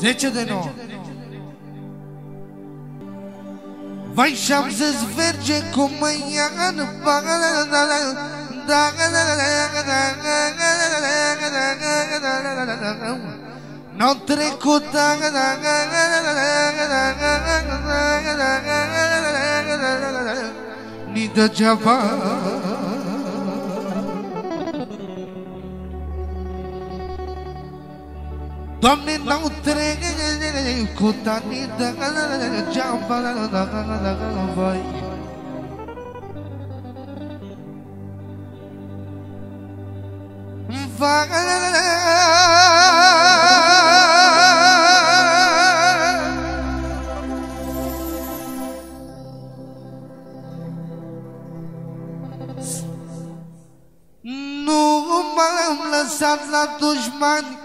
Zece de nouă. Vai și-am să-ți verge cum mă ia în bagă. N-au trecut. Ni degeaba. Doamne, n-au trecut ani degeaba. Nu m-am lăsat la dușmani.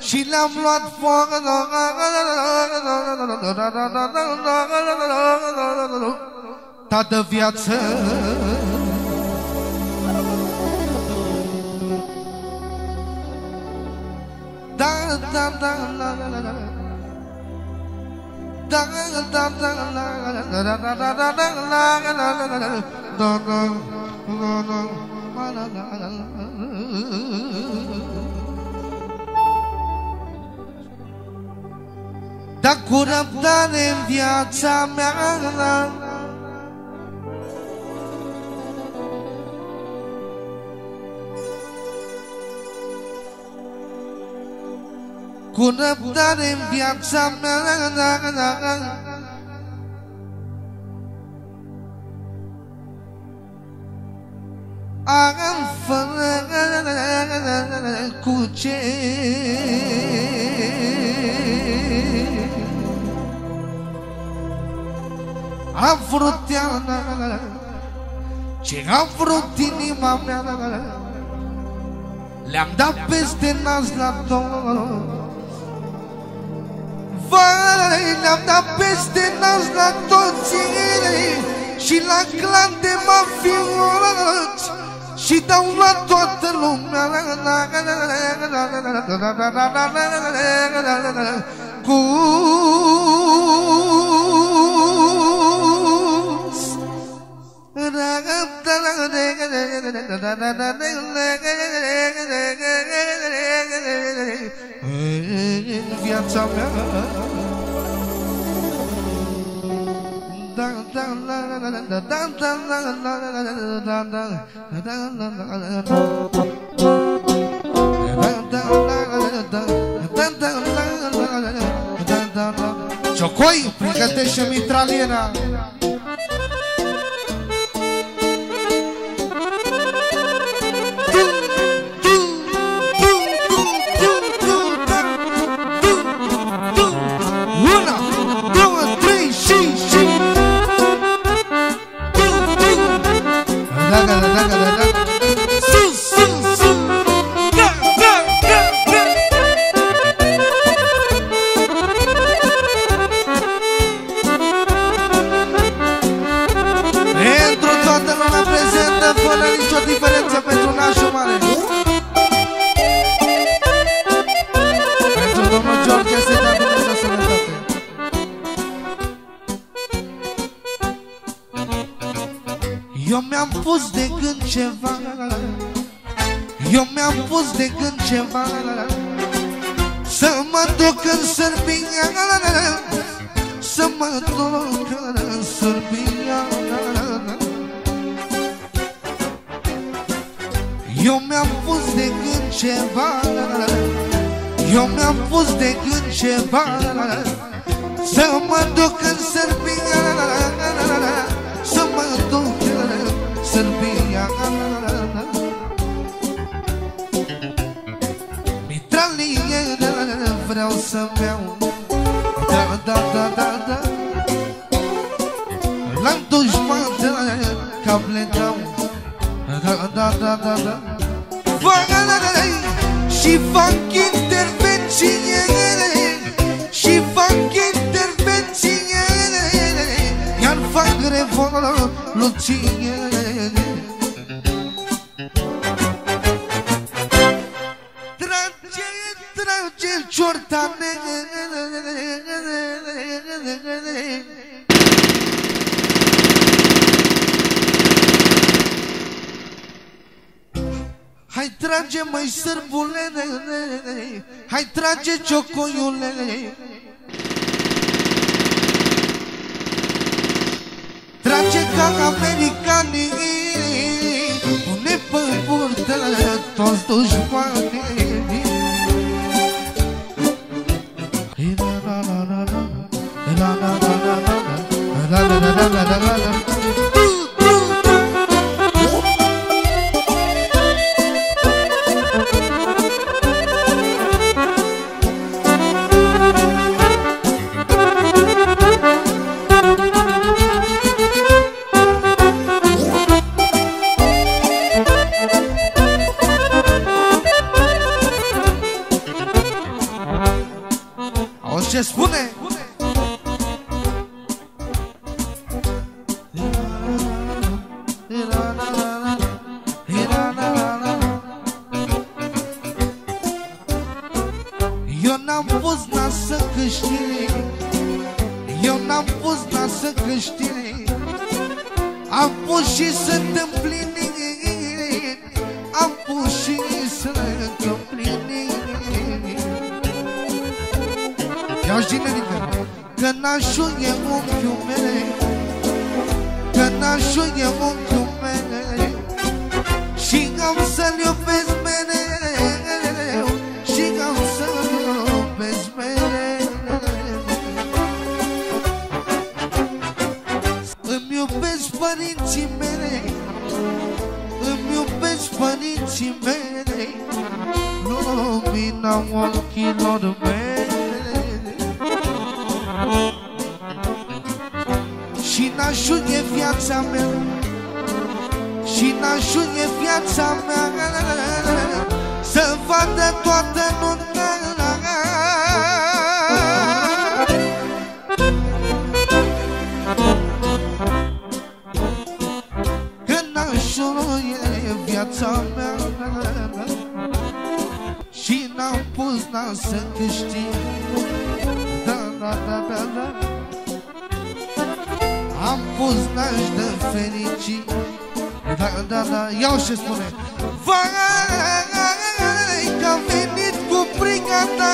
și le-am luat foc. Tată viață, dar cu răbdare în viața mea, cu răbdare în viața mea, am fără cu ce. Am vrut ea ce am vrut inima mea, le-am dat peste nas la două. Vai, le-am dat peste nas la toți și la clan de mafioți și dau la toată lumea cu viața mea. Ciocoi, pregătește mitraliera. Eu mi-am pus de gând ceva, eu mi-am pus de gând ceva, să mă duc în Sârbia, să mă duc în Sârbia. Eu mi-am pus de gând ceva, eu mi-am pus de gând ceva, să mă duc în Sârbia, să mă duc în Sârbia. Mitraliera, vreau să-mi iau, da, da, da, da, da. La dușman cap le dau, da, da, da, da, da. Și fac intervenție, și fac intervenție, iar fac revoluție. Trage, trage ciortane. Hai trage, măi sârbule, hai trage, ciocoiule. Trage ca americanii, pune pe burtă toți dușmanii. Ce spune? Eu n-am pus na să câștig, eu n-am pus na să câștig, am pus și să-mi împlini, am pus și să-mi împlini. Că nașul e unchiul mele, că nașul e unchiul mele, și am să-l iubesc mereu, și am să-l iubesc mereu. Îmi iubesc părinții mele, îmi iubesc părinții mele, lumina ochilor mele. Și nașul e viața mea, și nașul e viața mea, să vadă toată lumea. Că nașul e viața mea, și n-am pus n-a să câștig. Am pus naș de fericit, da, da, da. Iau și spune. Vai, că-am venit cu briga ta,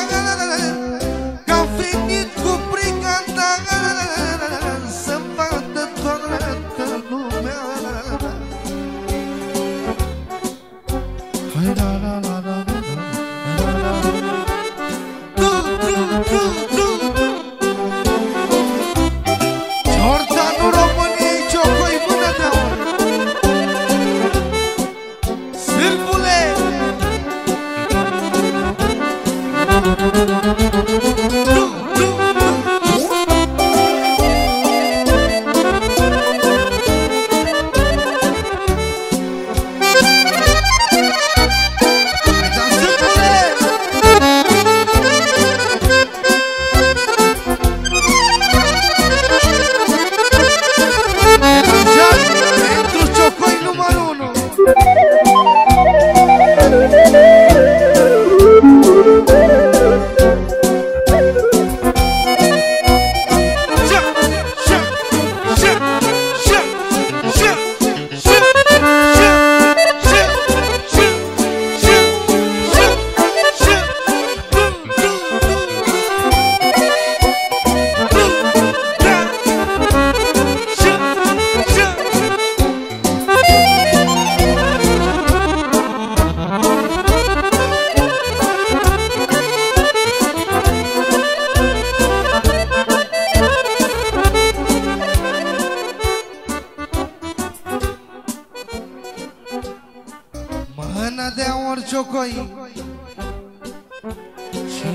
koi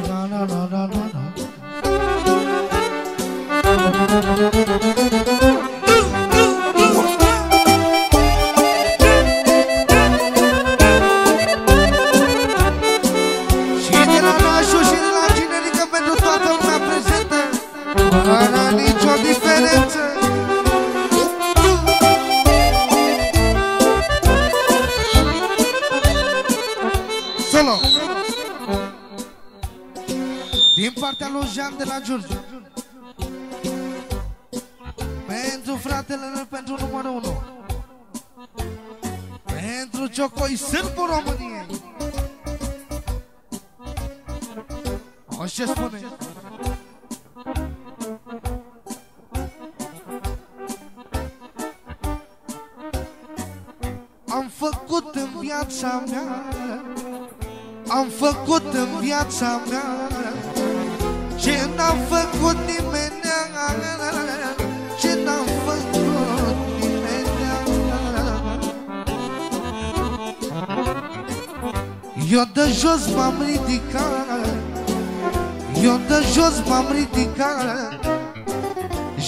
na na na na na din partea lui Jean de la Giurgiu, pentru fratele meu, pentru numărul 1, pentru Ciocoi, sârbul României. O ce spune? Am făcut în viața mea, am făcut în viața mea ce n-am făcut nimeni, ce n-am făcut nimeni. Eu de jos m-am ridicat, eu de jos m-am ridicat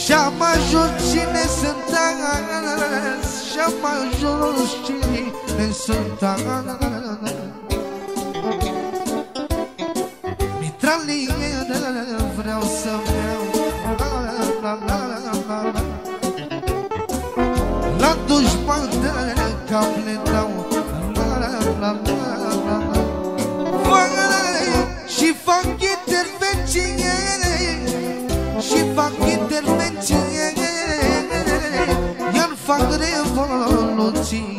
și-am ajuns cine sunt azi, și-am ajuns cine sunt azi. Mitraliera, vreau să vreau la dușman cap le dau și fac intervenție, și fac intervenție, iar fac revoluție.